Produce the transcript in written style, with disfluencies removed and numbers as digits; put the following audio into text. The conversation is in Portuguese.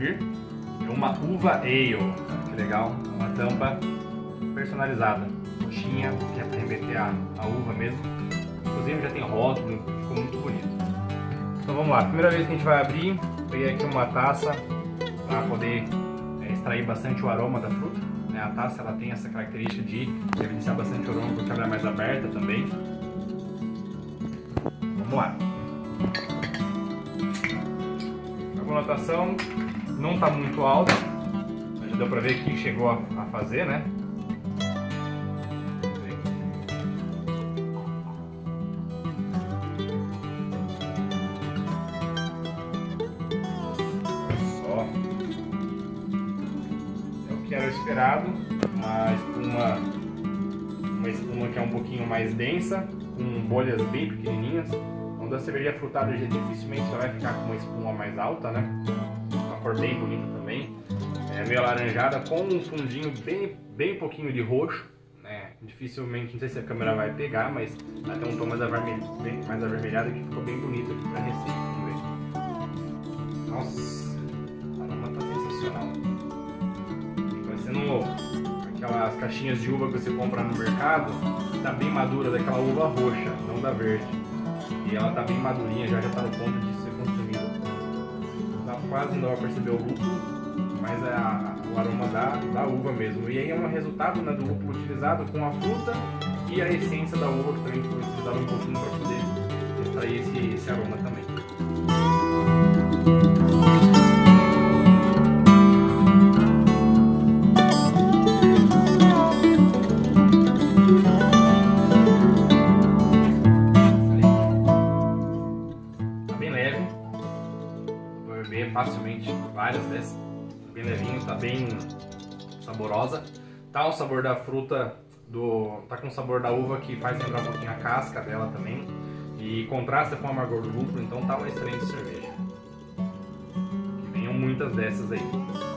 Beer e uma Uva Ale. Que legal, uma tampa personalizada, roxinha, que é para remeter a uva mesmo. Inclusive já tem rótulo, ficou muito bonito. Então vamos lá, primeira vez que a gente vai abrir, peguei aqui uma taça para poder extrair bastante o aroma da fruta. A taça ela tem essa característica de evidenciar bastante o aroma porque ela é mais aberta também. Vamos lá. A coloração não está muito alta, mas já deu para ver que chegou a fazer, né? Era esperado, uma espuma que é um pouquinho mais densa, com bolhas bem pequenininhas. Quando a cerveja frutada dificilmente você vai ficar com uma espuma mais alta, né? Uma cor bem bonita também, meio alaranjada, com um fundinho bem pouquinho de roxo, né? Dificilmente, não sei se a câmera vai pegar, mas até um tom mais avermelhado que ficou bem bonito aqui pra receita. Vamos ver. Nossa, a aroma tá sensacional. Aquelas caixinhas de uva que você compra no mercado, tá bem madura, daquela uva roxa, não da verde. E ela tá bem madurinha, já tá no ponto de ser consumida. Tá quase não dá pra perceber o lúpulo, mas é o aroma da uva mesmo. E aí é um resultado, né, do lúpulo utilizado com a fruta e a essência da uva que também foi utilizada um pouquinho para poder extrair esse aroma também. Facilmente várias vezes, bem levinho, tá bem saborosa, tá o sabor da fruta, tá com o sabor da uva que faz lembrar um pouquinho a casca dela também e contrasta com o amargor do lúpulo, então tá uma excelente cerveja, que venham muitas dessas aí.